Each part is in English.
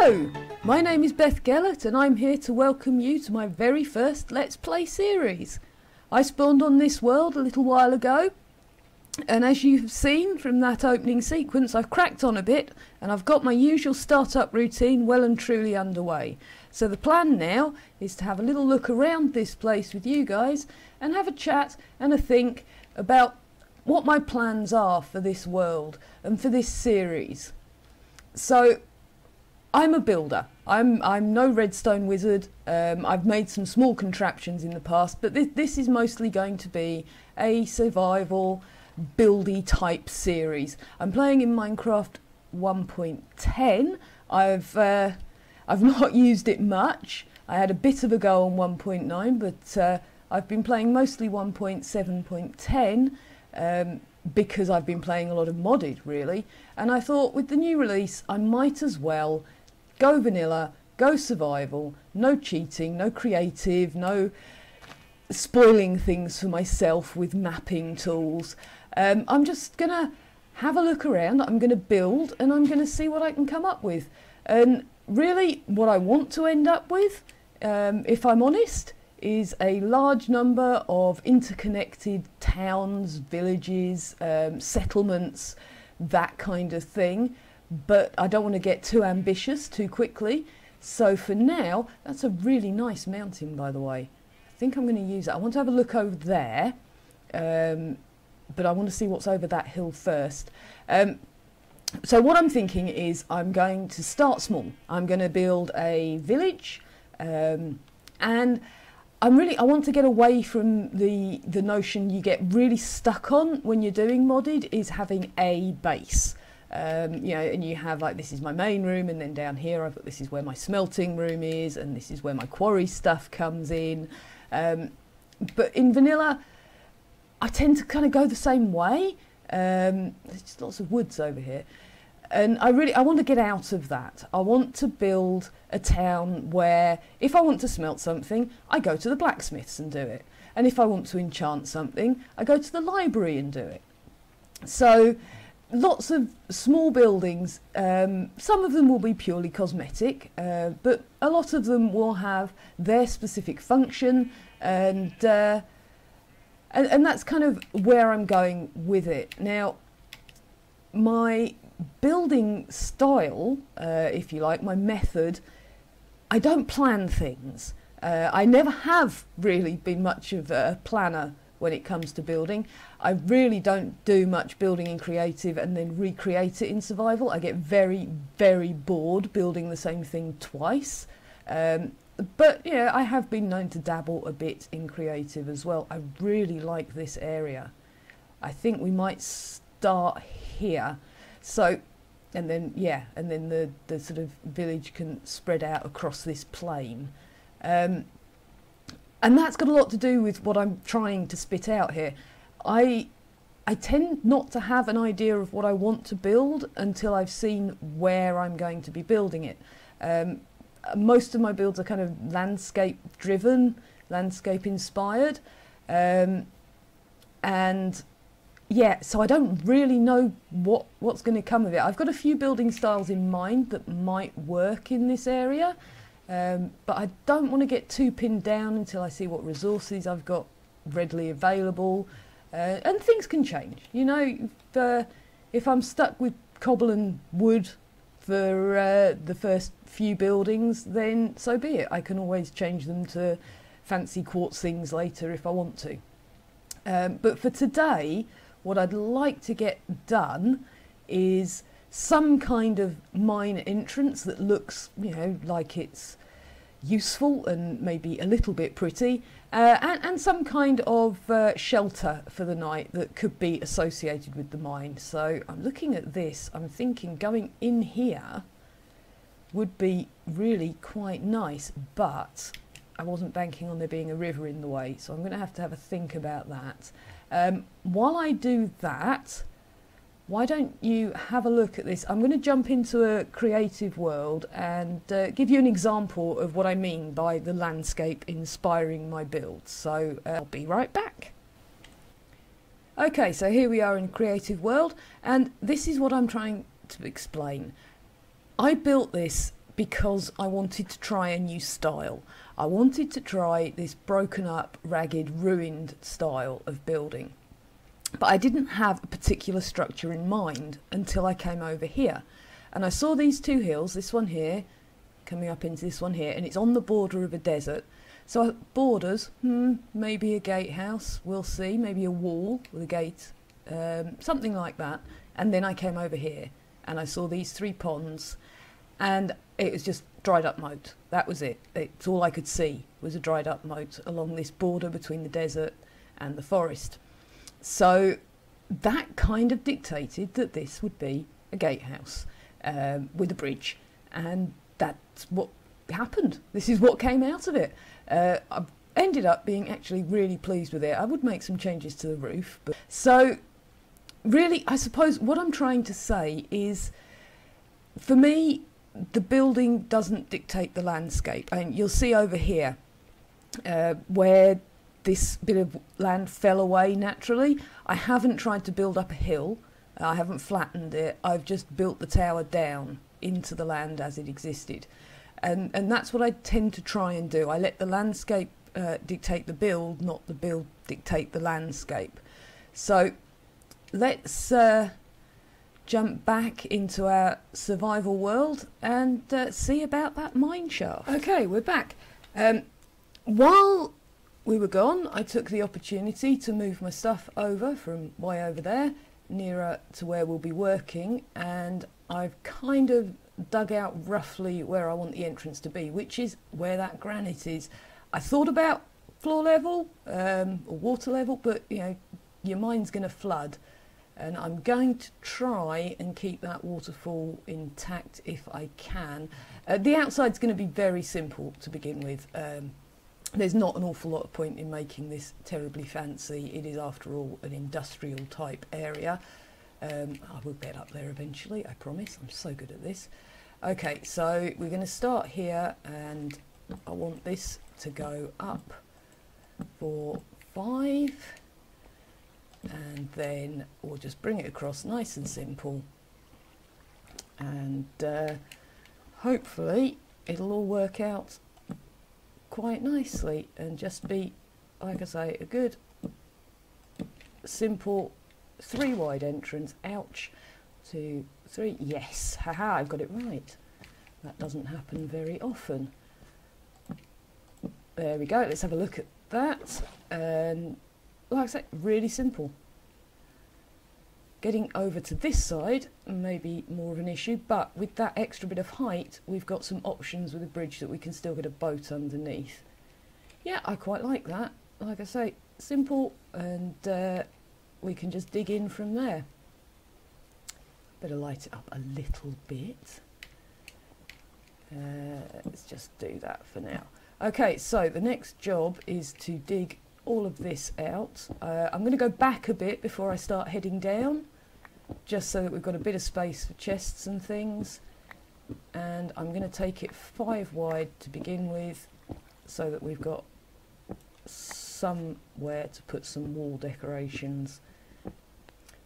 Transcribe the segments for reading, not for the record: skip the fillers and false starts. Hello, my name is Beth Gellert and I'm here to welcome you to my very first Let's Play series. I spawned on this world a little while ago, and as you've seen from that opening sequence, I've cracked on a bit and I've got my usual startup routine well and truly underway. So the plan now is to have a little look around this place with you guys and have a chat and a think about what my plans are for this world and for this series. So I'm a builder. I'm no redstone wizard. I've made some small contraptions in the past, but this is mostly going to be a survival buildy type series. I'm playing in Minecraft 1.10. I've not used it much. I had a bit of a go on 1.9, but I've been playing mostly 1.7.10 because I've been playing a lot of modded, really. And I thought with the new release, I might as well go vanilla, go survival, no cheating, no creative, no spoiling things for myself with mapping tools. I'm just going to have a look around, I'm going to build, and I'm going to see what I can come up with. And really what I want to end up with, if I'm honest, is a large number of interconnected towns, villages, settlements, that kind of thing. But I don't want to get too ambitious too quickly. So for now, that's a really nice mountain, by the way. I think I'm going to use it. I want to have a look over there, but I want to see what's over that hill first. So what I'm thinking is I'm going to start small. I'm going to build a village, and I want to get away from the notion you get really stuck on when you're doing modded is having a base. You know, and you have like, this is my main room, and then down here I've got, this is where my smelting room is, and this is where my quarry stuff comes in. But in vanilla, I tend to kind of go the same way. There's just lots of woods over here. And I want to get out of that. I want to build a town where if I want to smelt something, I go to the blacksmiths and do it. And if I want to enchant something, I go to the library and do it. So lots of small buildings. Some of them will be purely cosmetic, but a lot of them will have their specific function, and that's kind of where I'm going with it. Now, my building style, if you like, my method, I don't plan things. I never have really been much of a planner when it comes to building. I really don't do much building in creative and then recreate it in survival. I get very, very bored building the same thing twice. But yeah, I have been known to dabble a bit in creative as well. I really like this area. I think we might start here. So, and then, yeah, and then the sort of village can spread out across this plain. And that's got a lot to do with what I'm trying to spit out here. I tend not to have an idea of what I want to build until I've seen where I'm going to be building it. Most of my builds are kind of landscape driven, landscape inspired. And yeah, so I don't really know what's going to come of it. I've got a few building styles in mind that might work in this area. But I don't want to get too pinned down until I see what resources I've got readily available, and things can change. You know, if I'm stuck with cobble and wood for the first few buildings, then so be it. I can always change them to fancy quartz things later if I want to. But for today, what I'd like to get done is some kind of mine entrance that looks, you know, like it's useful and maybe a little bit pretty, and some kind of shelter for the night that could be associated with the mine. So I'm looking at this, I'm thinking going in here would be really quite nice, but I wasn't banking on there being a river in the way, so I'm going to have a think about that. While I do that, why don't you have a look at this? I'm going to jump into a creative world and give you an example of what I mean by the landscape inspiring my build. So I'll be right back. Okay, so here we are in creative world, and this is what I'm trying to explain. I built this because I wanted to try a new style. I wanted to try this broken up, ragged, ruined style of building. But I didn't have a particular structure in mind until I came over here. And I saw these two hills, this one here, coming up into this one here, and it's on the border of a desert. So borders, maybe a gatehouse, we'll see, maybe a wall with a gate, something like that. And then I came over here and I saw these three ponds, and it was just dried up moat. That was it. It's all I could see was a dried up moat along this border between the desert and the forest. So that kind of dictated that this would be a gatehouse with a bridge, and that's what happened. This is what came out of it. I ended up being actually really pleased with it. I would make some changes to the roof. But so really, I suppose what I'm trying to say is, for me, the building doesn't dictate the landscape. And you'll see over here where this bit of land fell away naturally. I haven't tried to build up a hill. I haven't flattened it. I've just built the tower down into the land as it existed. And that's what I tend to try and do. I let the landscape dictate the build, not the build dictate the landscape. So let's jump back into our survival world and see about that mine shaft. Okay, we're back. While we were gone, I took the opportunity to move my stuff over from way over there, nearer to where we'll be working, and I've kind of dug out roughly where I want the entrance to be, which is where that granite is. I thought about floor level or water level, but you know, your mine's going to flood, and I'm going to try and keep that waterfall intact if I can. The outside's going to be very simple to begin with. There's not an awful lot of point in making this terribly fancy. It is, after all, an industrial type area. I will get up there eventually, I promise. I'm so good at this. Okay, so we're going to start here, and I want this to go up for 5, and then we'll just bring it across nice and simple, and hopefully it'll all work out quite nicely and just be, like I say, a good simple 3 wide entrance. Ouch. 2, 3. Yes, haha, I've got it right. That doesn't happen very often. There we go. Let's have a look at that. And like I say, really simple. Getting over to this side may be more of an issue, but with that extra bit of height, we've got some options with a bridge that we can still get a boat underneath. Yeah, I quite like that. Like I say, simple, and we can just dig in from there. Better light it up a little bit. Let's just do that for now. Okay, so the next job is to dig all of this out. I'm going to go back a bit before I start heading down, just so that we've got a bit of space for chests and things. And I'm going to take it 5 wide to begin with, so that we've got somewhere to put some wall decorations.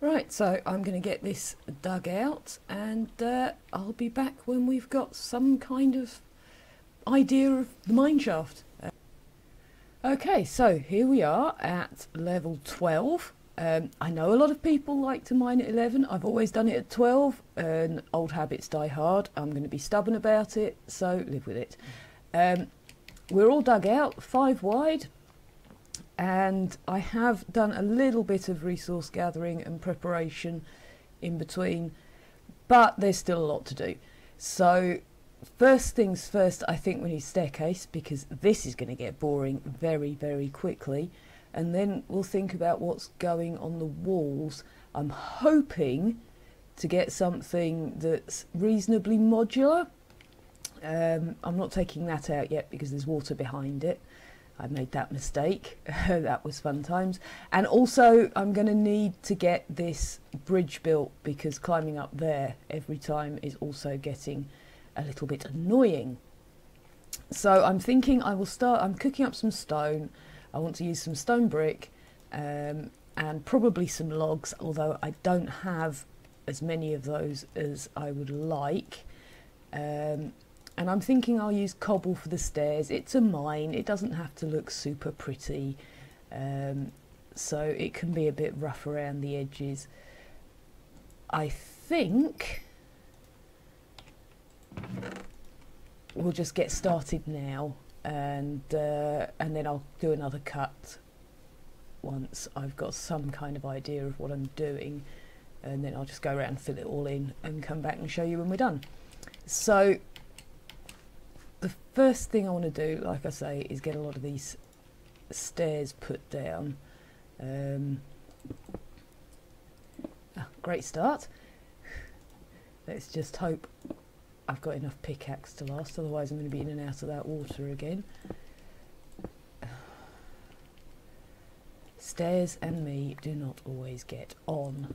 Right, so I'm going to get this dug out, and I'll be back when we've got some kind of idea of the mine shaft. Okay, so here we are at level 12. I know a lot of people like to mine at 11. I've always done it at 12, and old habits die hard. I'm going to be stubborn about it, so live with it. We're all dug out, 5 wide, and I have done a little bit of resource gathering and preparation in between, but there's still a lot to do. So first things first, I think we need a staircase, because this is going to get boring very, very quickly. And then we'll think about what's going on the walls. I'm hoping to get something that's reasonably modular. I'm not taking that out yet because there's water behind it. I made that mistake. That was fun times. And also I'm going to need to get this bridge built, because climbing up there every time is also getting a little bit annoying. So I'm thinking I will start, I'm cooking up some stone. I want to use some stone brick and probably some logs, although I don't have as many of those as I would like. And I'm thinking I'll use cobble for the stairs. It's a mine, it doesn't have to look super pretty, so it can be a bit rough around the edges. I think we'll just get started now, and then I'll do another cut once I've got some kind of idea of what I'm doing, and then I'll just go around and fill it all in and come back and show you when we're done. So the first thing I want to do, like I say, is get a lot of these stairs put down. Great start. Let's just hope I've got enough pickaxe to last, otherwise I'm going to be in and out of that water again. Stairs and me do not always get on.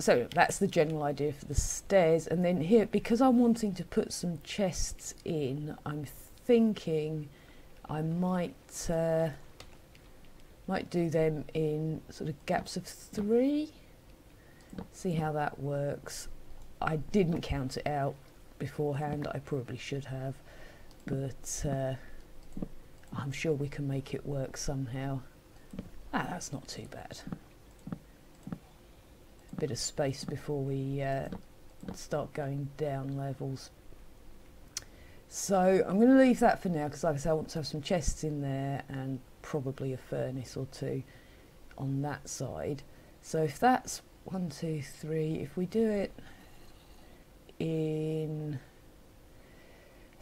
So that's the general idea for the stairs. And then here, because I'm wanting to put some chests in, I'm thinking I might do them in sort of gaps of 3. See how that works. I didn't count it out beforehand. I probably should have, but I'm sure we can make it work somehow. Ah, that's not too bad. A bit of space before we start going down levels. So I'm going to leave that for now, because like I say, I want to have some chests in there and probably a furnace or two on that side. So if that's 1, 2, 3, if we do it in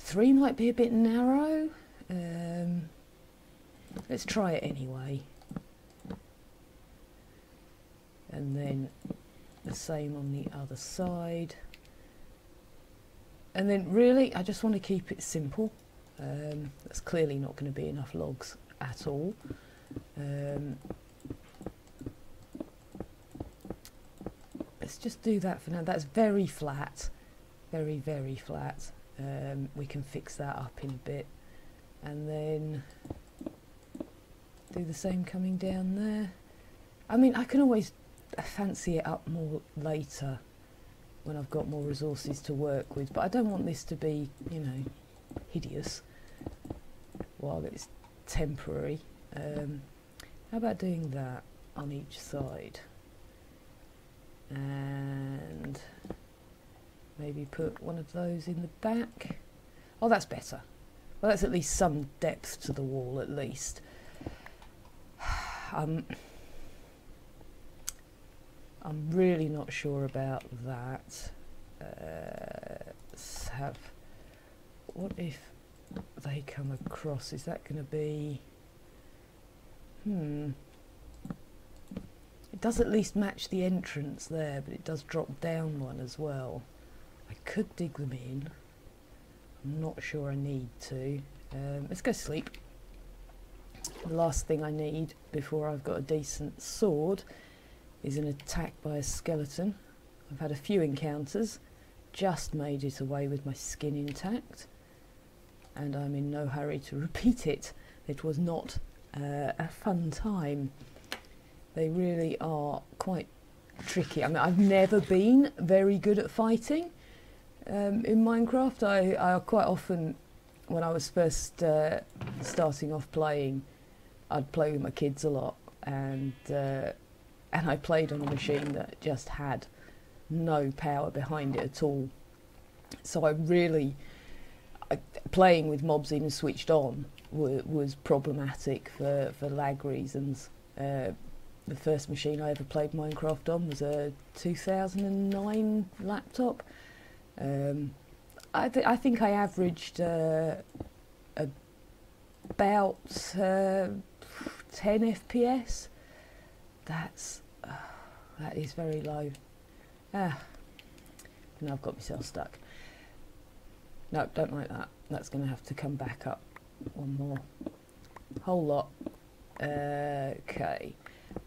3, might be a bit narrow. Let's try it anyway, and then the same on the other side. And then really I just want to keep it simple. That's clearly not going to be enough logs at all. Let's just do that for now. That's very flat, very flat. We can fix that up in a bit, and then do the same coming down there. I mean, I can always fancy it up more later when I've got more resources to work with, but I don't want this to be, you know, hideous while it's temporary. How about doing that on each side? And maybe put one of those in the back. Oh, that's better. Well, that's at least some depth to the wall, at least. I'm really not sure about that. Let's have, what if they come across? Is that going to be, It does at least match the entrance there, but it does drop down one as well. I could dig them in. I'm not sure I need to. Let's go sleep. The last thing I need before I've got a decent sword is an attack by a skeleton. I've had a few encounters, just made it away with my skin intact, and I'm in no hurry to repeat it. It was not a fun time. They really are quite tricky. I mean, I've never been very good at fighting in Minecraft. I quite often, when I was first starting off playing, I'd play with my kids a lot, and I played on a machine that just had no power behind it at all. So I really, playing with mobs even switched on was problematic for lag reasons. The first machine I ever played Minecraft on was a 2009 laptop. I think I averaged about 10 FPS. That is very low. Now I've got myself stuck. No, don't like that. That's going to have to come back up one more. Whole lot. Okay.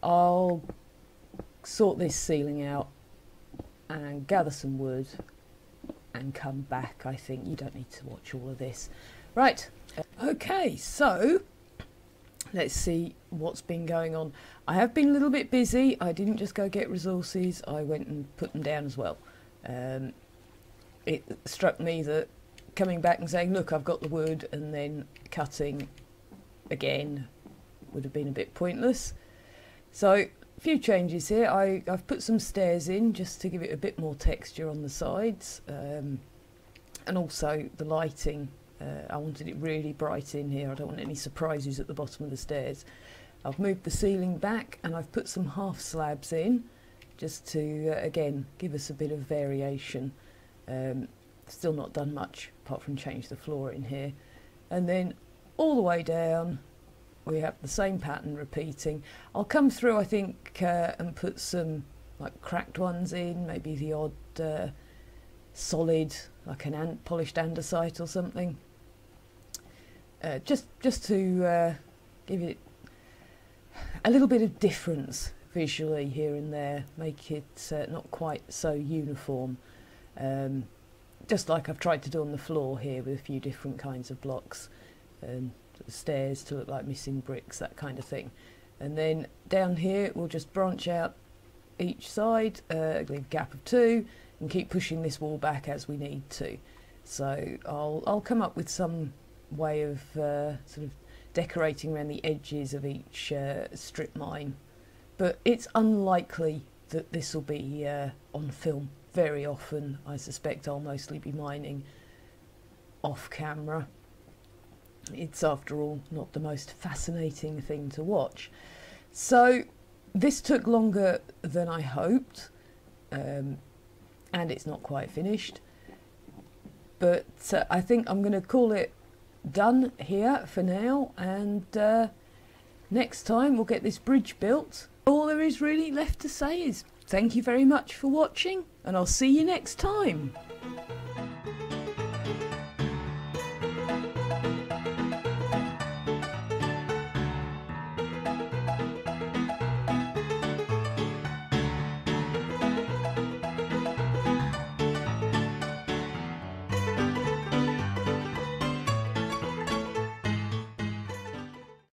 I'll sort this ceiling out and gather some wood and come back. I think you don't need to watch all of this. Right, okay, so let's see what's been going on. I have been a little bit busy. I didn't just go get resources, I went and put them down as well. it struck me that coming back and saying, look, I've got the wood, and then cutting again would have been a bit pointless. So a few changes here. I've put some stairs in just to give it a bit more texture on the sides, and also the lighting. I wanted it really bright in here. I don't want any surprises at the bottom of the stairs. I've moved the ceiling back and I've put some half slabs in just to, again, give us a bit of variation. Still not done much apart from change the floor in here. And then all the way down we have the same pattern repeating. I'll come through, I think, and put some like cracked ones in, maybe the odd solid, like an polished andesite or something, just to give it a little bit of difference visually here and there, make it not quite so uniform, just like I've tried to do on the floor here with a few different kinds of blocks, the stairs to look like missing bricks, that kind of thing. And then down here we'll just branch out each side, leave a gap of 2, and keep pushing this wall back as we need to. So I'll come up with some way of sort of decorating around the edges of each strip mine, but it's unlikely that this will be on film very often. I suspect I'll mostly be mining off camera. It's, after all, not the most fascinating thing to watch. So this took longer than I hoped, and it's not quite finished, but I think I'm going to call it done here for now, and next time we'll get this bridge built. All there is really left to say is thank you very much for watching, and I'll see you next time.